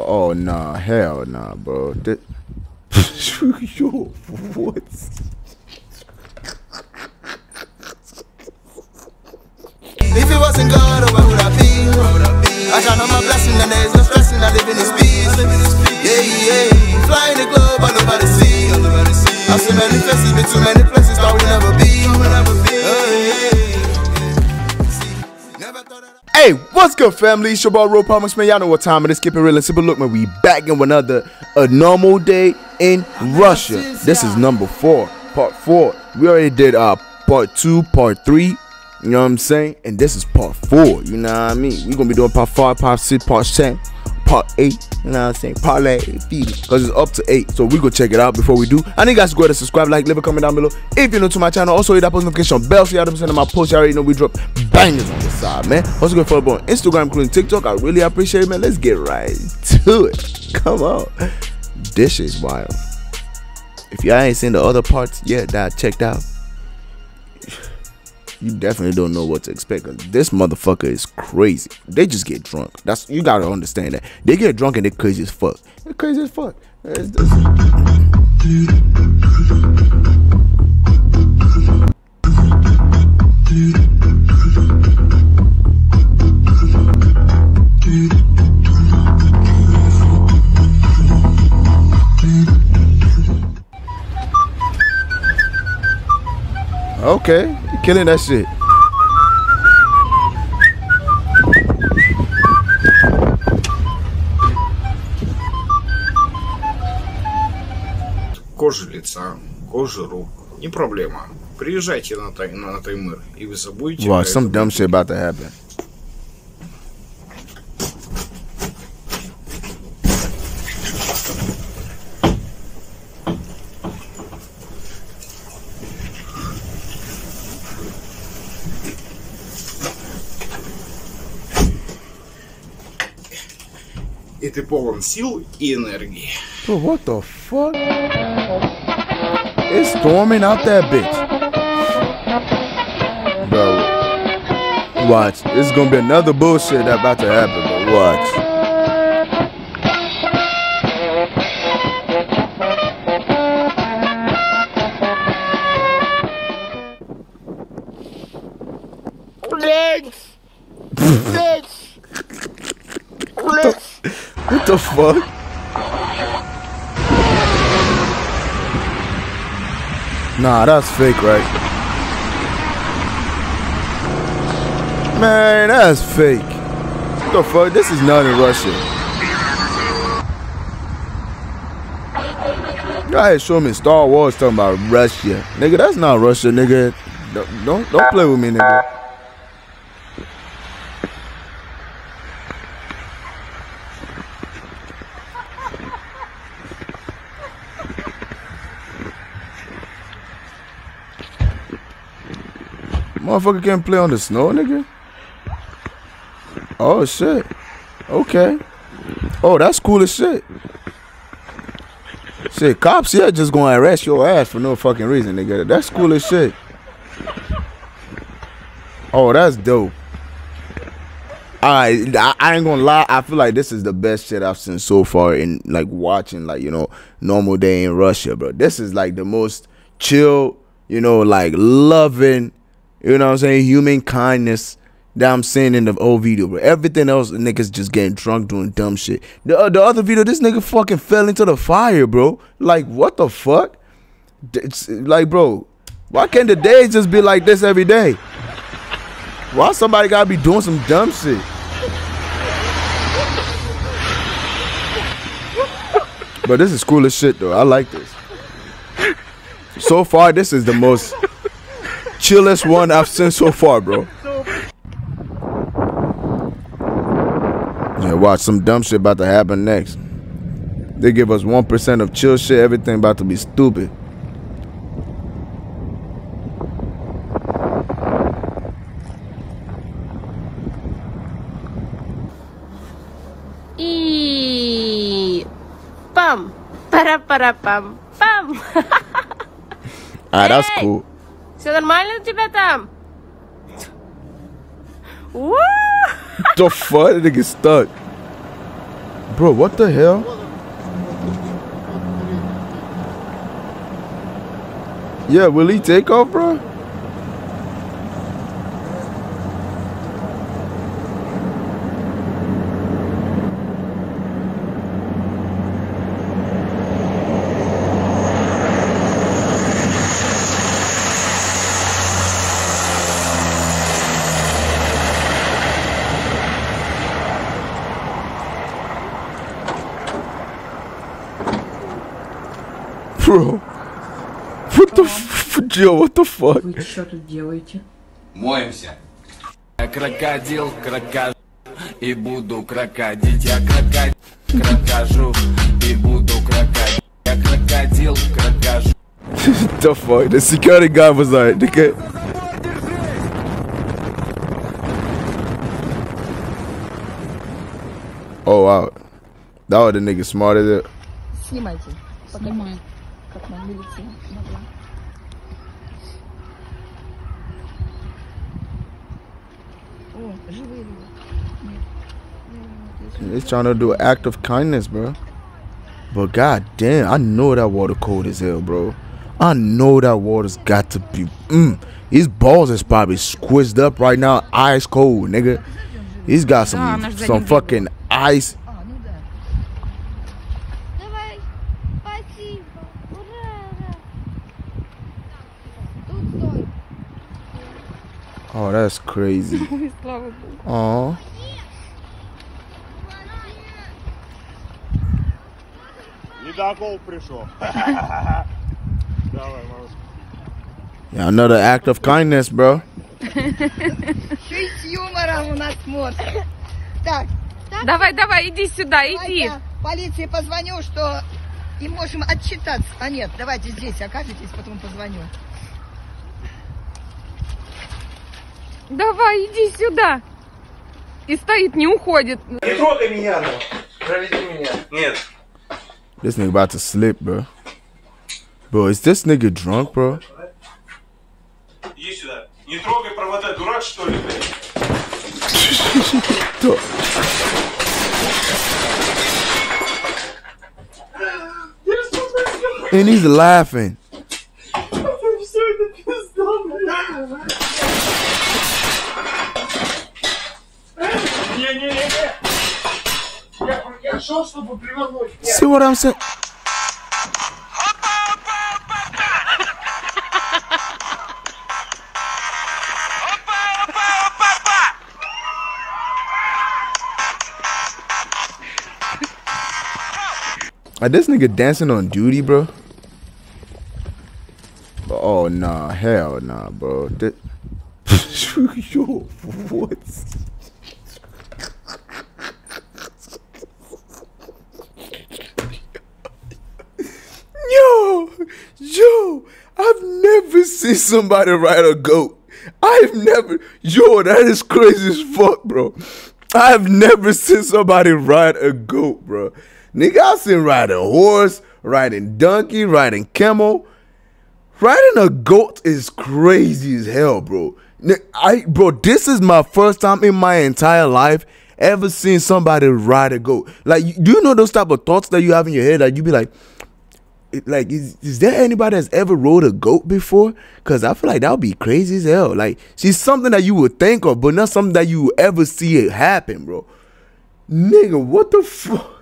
But oh nah, hell nah, bro. Yo, what? If it wasn't God, where would I be? I found all my blessing and there's no stressing. I live in this peace. Yeah, yeah. Flying the globe all over the sea. I've seen many places, been too many places that we never be. Hey, what's good, family? It's your boy RealPelmx, man. Y'all know what time it is. Keep it real and simple. Look, man, we back in another normal day in Russia. This is number 4, part 4. We already did part 2, part 3. You know what I'm saying? And this is part 4, you know what I mean? We're going to be doing part 5, part 6, part 10, part 8, you know what I'm saying? Part 8, because it's up to 8. So we go check it out before we do. I need you guys to go ahead and subscribe, like, leave a comment down below. If you're new to my channel, also hit that post notification bell so you don't miss any of my posts. You already know we drop bangers on this side, man. Also go follow me on Instagram, including TikTok. I really appreciate it, man. Let's get right to it. Come on. This shit's wild. If y'all ain't seen the other parts yet that I checked out, you definitely don't know what to expect, cause this motherfucker is crazy. They just get drunk. That's, you gotta understand that. They get drunk and they're crazy as fuck. They're crazy as fuck. Okay, you're killing that shit. Кожа лица, кожа рук, не проблема. Приезжайте на Таймыр, и вы забудете. Wow, some dumb shit about to happen. И ты полон сил и энергии. What the fuck? It's storming out that bitch. Bro, watch. It's gonna be another bullshit that about to happen, but watch. What the fuck? Nah, that's fake, right? Man, that's fake. What the fuck? This is not in Russia. Y'all ain't showing me Star Wars talking about Russia. Nigga, that's not Russia, nigga. Don't play with me, nigga. Motherfucker can't play on the snow, nigga. Oh shit. Okay. Oh, that's cool as shit. Shit, cops here just gonna arrest your ass for no fucking reason, nigga. That's cool as shit. Oh, that's dope. Alright, I ain't gonna lie, I feel like this is the best shit I've seen so far in like watching like, you know, normal day in Russia, bro. This is like the most chill, you know, like loving, you know what I'm saying, human kindness that I'm seeing in the old video, bro. Everything else, niggas just getting drunk doing dumb shit. The other video, this nigga fucking fell into the fire, bro. Like, what the fuck? It's, like, bro, why can't the days just be like this every day? Why somebody gotta be doing some dumb shit? But this is cool as shit, though. I like this. So far, this is the most chillest one I've seen so far, bro. Yeah, watch, some dumb shit about to happen next. They give us 1% of chill shit, everything about to be stupid. E pam para para pam pam. Ah, that's cool. Все нормально у тебя там? The fuck? That nigga stuck. Bro, what the hell? Yeah, will he take off, bro? Bro, what the f***, Joe, what the fuck? Вы что тут делаете? Моемся. Я крокодил, крокожу, и буду крокодить. Я крокожу, и буду крокодить. Я крокодил, крокожу. What the fuck? The security guy was like, nigga. Oh, wow. That was the nigga smart as it. Снимайте. Поднимаю. Как нам вылететь могла. О, живые люди. It's trying to do an act of kindness, bro. But god damn, I know that water cold as hell, bro. I know that water's got to be. His balls is probably squished up right now, ice cold, nigga. He's got some fucking ice. Oh, that's crazy. Aww. Yeah, another act of kindness, bro. Давай, давай, иди сюда, иди. Полиции позвоню, что и можем отчитаться. А нет, давайте здесь окажетесь, потом позвоню. Давай, иди сюда. И стоит, не уходит. Не трогай меня, ну. Проведи меня. Нет. This nigga about to slip, bro. Bro, is this nigga drunk, bro? Иди сюда. Не трогай провода, дурак, что ли, блядь? And he's laughing. See what I'm saying? Are this nigga dancing on duty, bro? Oh nah, hell nah, bro. Yo, what? Yo, I've never seen somebody ride a goat. I've never, yo, that is crazy as fuck, bro. I've never seen somebody ride a goat, bro. Nigga, I've seen riding a horse, riding donkey, riding camel. Riding a goat is crazy as hell, bro. Bro, this is my first time in my entire life ever seeing somebody ride a goat. Like, do you know those type of thoughts that you have in your head? Like, you be like, is there anybody that's ever rode a goat before? Because I feel like that would be crazy as hell. Like, she's something that you would think of, but not something that you would ever see it happen, bro. Nigga, what the fuck?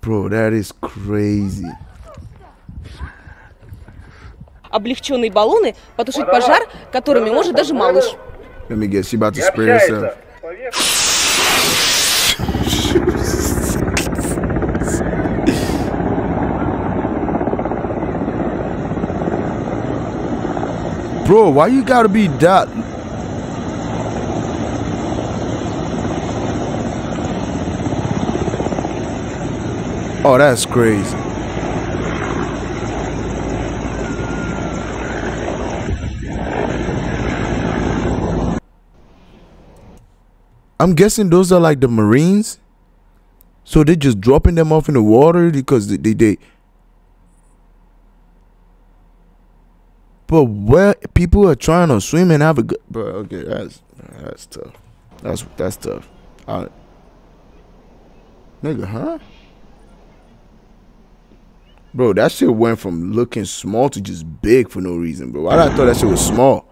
Bro, that is crazy. Облегченные баллоны потушить пожар, которыми может даже малыш. Let me guess, she about to spray herself. Bro, why you gotta be that? Oh, that's crazy. I'm guessing those are like the Marines. So they're just dropping them off in the water because they But where people are trying to swim and have a good, bro, okay, that's tough. That's tough. All right. Nigga, huh? Bro, that shit went from looking small to just big for no reason, bro. Why did I thought that shit was small?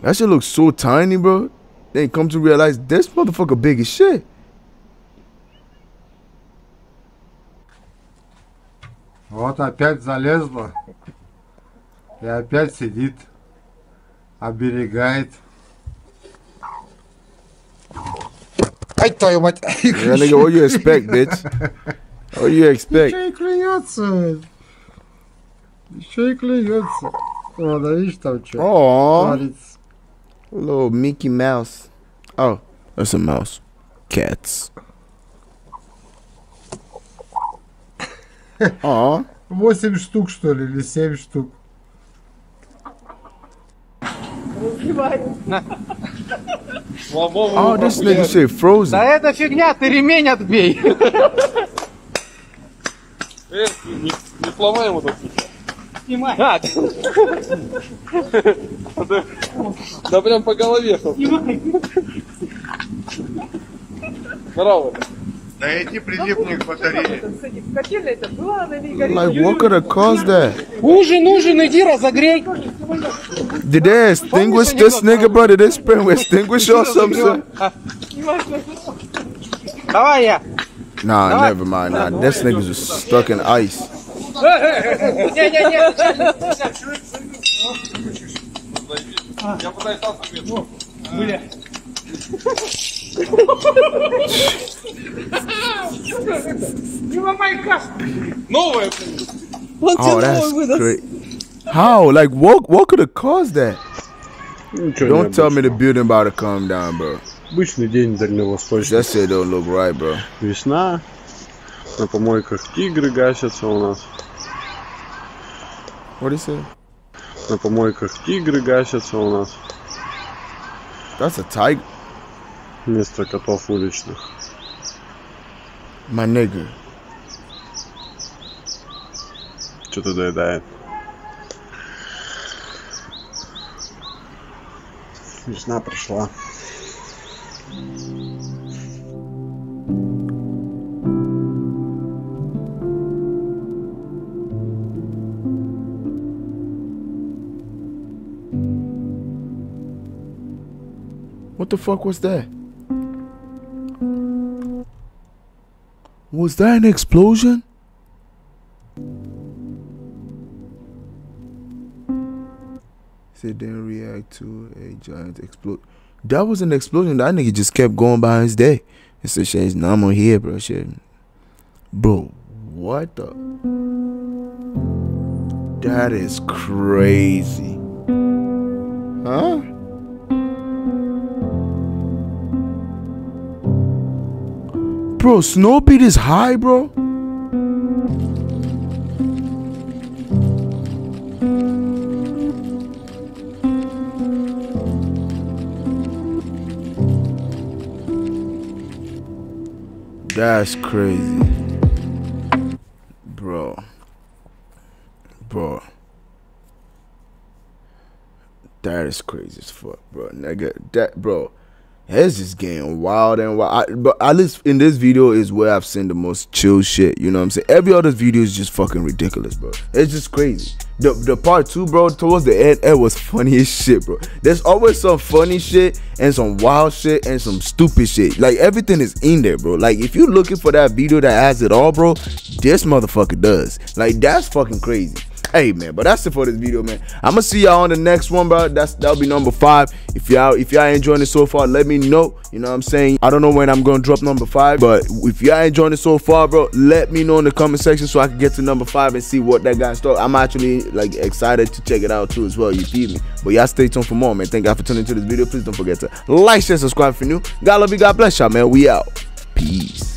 That shit looks so tiny, bro. Then come to realize this motherfucker big as shit. Вот опять залезла и опять сидит, оберегает. Ай, твою мать! Yeah, nigga, what you expect, bitch? What you expect? Еще и клюется. Еще и клюется. О, да видишь там что? Aww. Little Mickey Mouse. Oh, that's a mouse. Cats. Aww. 8 штук, что ли, или 7 штук? Oh, this nigga shit frozen. Да это фигня, ты ремень отбей. Не сломай его так. Снимай. Да прям по голове. Снимай. Здорово. Да эти прилипные к батарее. Like, what could have caused that? Ужин, ужин, иди разогрей. Did they extinguish this nigga, bro? Did they spring extinguish or something? Давай я. Nah, never mind. Nah, this niggas was stuck in ice. Oh, that's great. How? Like, what could have caused that? Don't tell me the building about to come down, bro. Обычный день дальневосточный. That shit don't look right, bro. Весна. На помойках тигры гасятся у нас. What is it? На помойках тигры гасятся у нас. That's a tiger. Вместо котов уличных. My nigga. Что-то доедает. Весна пришла. What the fuck was that? Was that an explosion? They didn't react to a giant explosion. That was an explosion. That nigga just kept going by his day. It's a shame. Now I'm on here, bro. Shit. Bro, what the? That is crazy. Huh? Bro, snow beat is high, bro. That's crazy. Bro. That is crazy as fuck, bro. Nigga, that, bro. It's just getting wild and wild. But at least in this video is where I've seen the most chill shit. You know what I'm saying? Every other video is just fucking ridiculous, bro. It's just crazy. The part 2, bro, towards the end, it was funny as shit, bro. There's always some funny shit and some wild shit and some stupid shit. Like, everything is in there, bro. Like, if you're looking for that video that has it all, bro, this motherfucker does. Like, that's fucking crazy. Hey, man, but that's it for this video, man. I'm gonna see y'all on the next one, bro. That'll be number 5. If y'all enjoying it so far, let me know. You know what I'm saying? I don't know when I'm gonna drop number 5, but if y'all enjoying it so far, bro, let me know in the comment section so I can get to number 5 and see what that guy's talking. I'm actually like excited to check it out too as well. You feel me? But y'all stay tuned for more, man. Thank y'all for tuning into this video. Please don't forget to like, share, subscribe if you're new. God love you, God bless y'all, man. We out. Peace.